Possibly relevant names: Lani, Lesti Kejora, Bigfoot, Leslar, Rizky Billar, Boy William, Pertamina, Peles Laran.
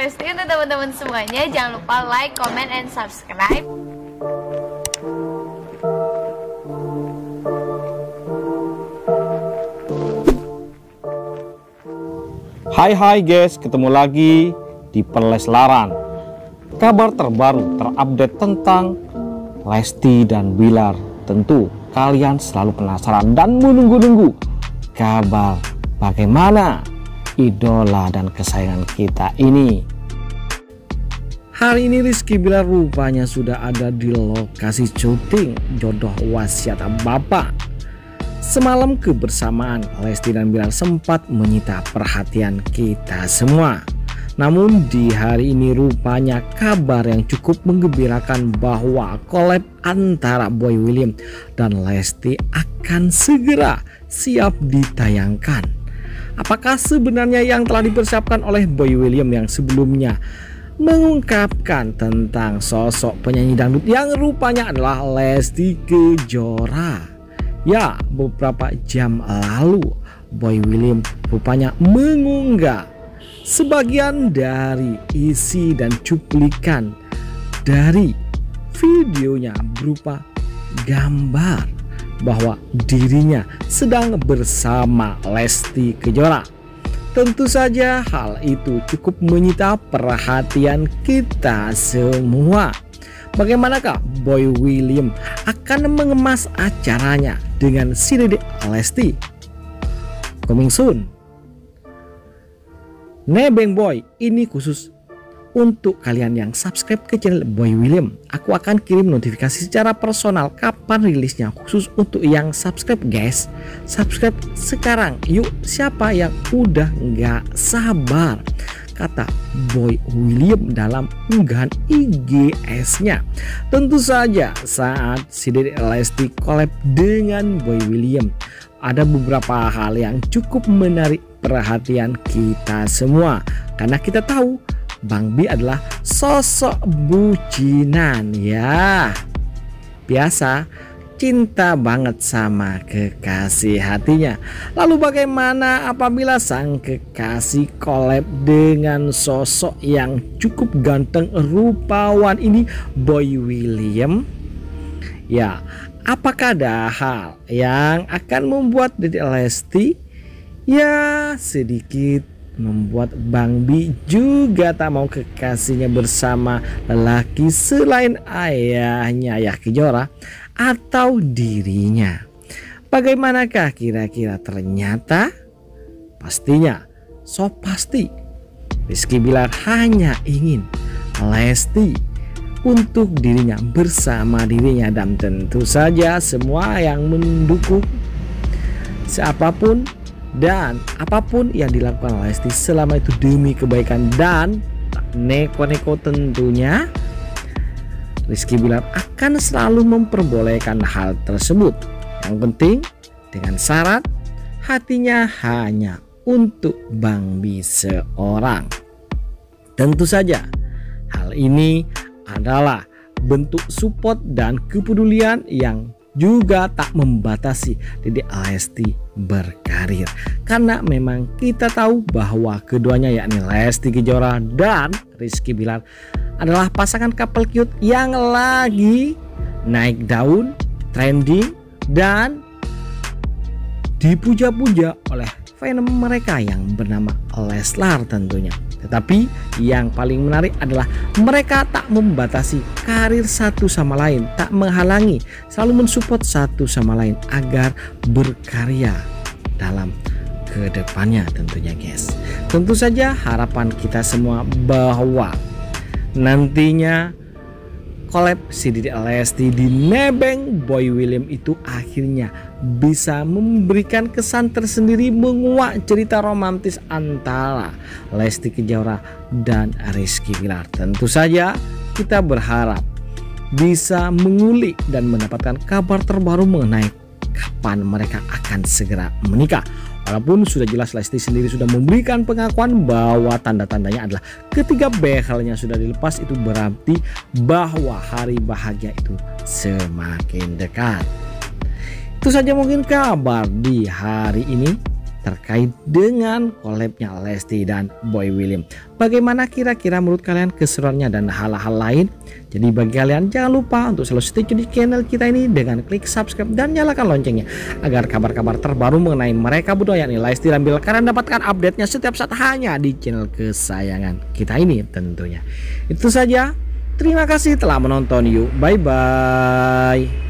Lesti. Untuk teman-teman semuanya, jangan lupa like, comment, and subscribe. Hai guys, ketemu lagi di Peles Laran. Kabar terbaru terupdate tentang Lesti dan Billar. Tentu kalian selalu penasaran dan menunggu-nunggu kabar bagaimana idola dan kesayangan kita ini. Hari ini Rizky Billar rupanya sudah ada di lokasi syuting Jodoh Wasiat Bapak. Semalam kebersamaan Lesti dan Billar sempat menyita perhatian kita semua. Namun di hari ini rupanya kabar yang cukup menggembirakan bahwa collab antara Boy William dan Lesti akan segera siap ditayangkan. Apakah sebenarnya yang telah dipersiapkan oleh Boy William yang sebelumnya mengungkapkan tentang sosok penyanyi dangdut yang rupanya adalah Lesti Kejora? Ya, beberapa jam lalu Boy William rupanya mengunggah sebagian dari isi dan cuplikan dari videonya berupa gambar bahwa dirinya sedang bersama Lesti Kejora. Tentu saja hal itu cukup menyita perhatian kita semua. Bagaimanakah Boy William akan mengemas acaranya dengan si dedek Lesti? Coming soon. Nebeng Boy, ini khusus untuk kalian yang subscribe ke channel Boy William. Aku akan kirim notifikasi secara personal kapan rilisnya, khusus untuk yang subscribe guys. Subscribe sekarang yuk, siapa yang udah nggak sabar, kata Boy William dalam unggahan IGS-nya. Tentu saja saat si dedek Lesti collab dengan Boy William, ada beberapa hal yang cukup menarik perhatian kita semua. Karena kita tahu Bang Bi adalah sosok bucinan ya. Biasa cinta banget sama kekasih hatinya. Lalu bagaimana apabila sang kekasih collab dengan sosok yang cukup ganteng rupawan ini, Boy William? Ya, apakah ada hal yang akan membuat dedek Lesti ya sedikit membuat Bang Bi juga tak mau kekasihnya bersama lelaki selain ayahnya, ya Kejora, atau dirinya? Bagaimanakah kira-kira? Ternyata pastinya pasti Rizky Billar hanya ingin Lesti untuk dirinya, bersama dirinya. Dan tentu saja semua yang mendukung siapapun dan apapun yang dilakukan Lesti selama itu demi kebaikan dan neko-neko, tentunya Rizky Billar akan selalu memperbolehkan hal tersebut. Yang penting dengan syarat hatinya hanya untuk Bang Bi seorang. Tentu saja hal ini adalah bentuk support dan kepedulian yang juga tak membatasi dedek Lesti berkarir. Karena memang kita tahu bahwa keduanya, yakni Lesti Kejora dan Rizky Billar, adalah pasangan couple cute yang lagi naik daun, trending, dan dipuja-puja oleh fans mereka yang bernama Leslar tentunya. Tetapi yang paling menarik adalah mereka tak membatasi karir satu sama lain, tak menghalangi, selalu mensupport satu sama lain agar berkarya dalam kedepannya tentunya guys. Tentu saja harapan kita semua bahwa nantinya collab si dedek Lesti di nebeng Boy William itu akhirnya bisa memberikan kesan tersendiri, menguak cerita romantis antara Lesti Kejora dan Rizky Billar. Tentu saja kita berharap bisa mengulik dan mendapatkan kabar terbaru mengenai kapan mereka akan segera menikah. Walaupun sudah jelas Lesti sendiri sudah memberikan pengakuan bahwa tanda-tandanya adalah ketika behelnya sudah dilepas, itu berarti bahwa hari bahagia itu semakin dekat. Itu saja mungkin kabar di hari ini. terkait dengan collabnya Lesti dan Boy William. Bagaimana kira-kira menurut kalian keseruannya dan hal-hal lain? Jadi bagi kalian jangan lupa untuk selalu stay tune di channel kita ini dengan klik subscribe dan nyalakan loncengnya agar kabar-kabar terbaru mengenai mereka berdua yakni Lesti dan Billar kalian dapatkan update-nya setiap saat hanya di channel kesayangan kita ini tentunya. Itu saja. Terima kasih telah menonton. Yuk, bye-bye.